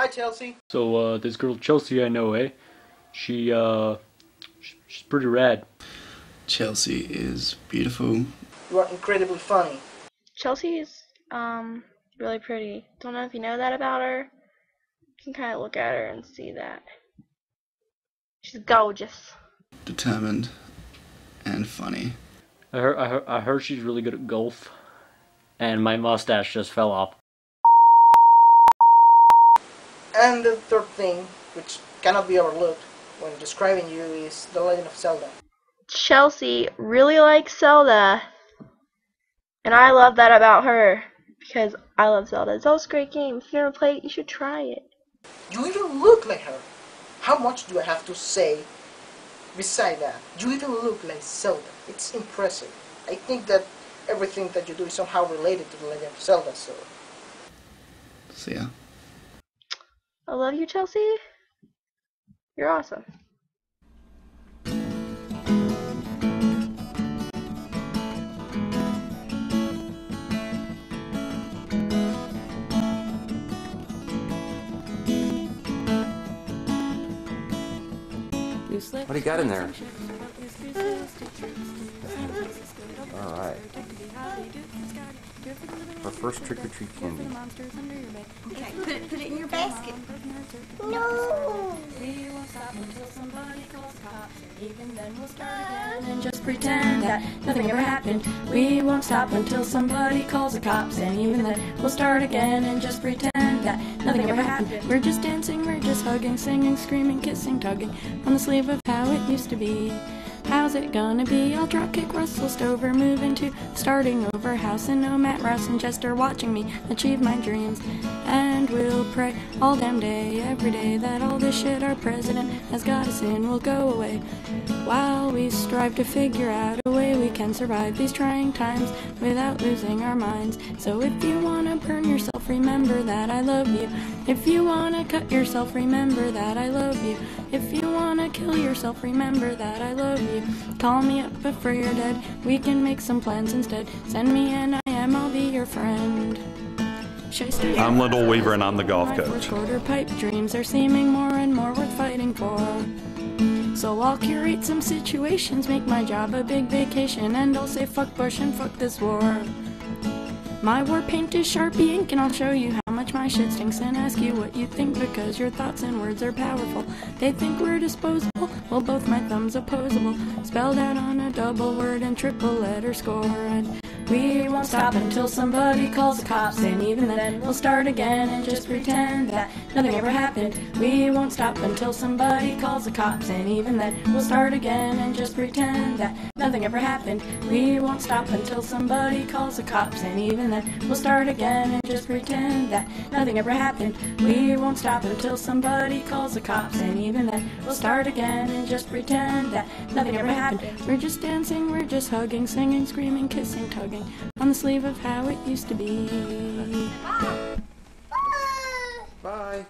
Hi, Chelsea. So, this girl Chelsea I know, eh? She's pretty rad. Chelsea is beautiful. You are incredibly funny. Chelsea is, really pretty. Don't know if you know that about her. You can kind of look at her and see that. She's gorgeous. Determined. And funny. I heard she's really good at golf. And my mustache just fell off. And the third thing, which cannot be overlooked when describing you, is The Legend of Zelda. Chelsea really likes Zelda. And I love that about her. Because I love Zelda. Zelda's a great game. If you never played it, you should try it. You even look like her. How much do I have to say beside that? You even look like Zelda. It's impressive. I think that everything that you do is somehow related to The Legend of Zelda, so... See ya. I love you, Chelsea. You're awesome. What do you got in there? Alright. Our first trick-or-treat candy. Okay, put it in your basket. No! And just pretend that nothing ever happened. We won't stop until somebody calls the cops. And even then, we'll start again and just pretend that nothing ever happened. We're just dancing, we're just hugging, singing, screaming, kissing, tugging on the sleeve of how it used to be. How's it gonna be? I'll dropkick Russell Stover, move into starting over house, and no Matt, Ross, and Chester watching me achieve my dreams. And we'll pray all damn day, every day, that all this shit our president has got us in will go away. While we strive to figure out a way we can survive these trying times without losing our minds. So if you wanna burn yourself, remember that I love you. If you wanna cut yourself, remember that I love you. If you wanna kill yourself, remember that I love you. Call me up before you're dead, we can make some plans instead. Send me an IM, I'll be your friend. I'm Lyndall Weaver and I'm the golf coach. Quarter pipe dreams are seeming more and more worth fighting for. So I'll curate some situations, make my job a big vacation, and I'll say fuck Bush and fuck this war. My war paint is Sharpie ink and I'll show you how much my shit stinks and ask you what you think, because your thoughts and words are powerful. They think we're disposable, well both my thumbs opposable, spelled out on a double word and triple letter score. And we won't stop until somebody calls the cops, and even then we'll start again and just pretend that nothing ever happened. We won't stop until somebody calls the cops, and even then we'll start again and just pretend that nothing ever happened. We won't stop until somebody calls the cops, and even then we'll start again and just pretend that nothing ever happened. We won't stop until somebody calls the cops, and even then we'll start again and just pretend that nothing ever happened. We're just dancing, we're just hugging, singing, screaming, kissing, tugging on the sleeve of how it used to be. Bye. Bye. Bye.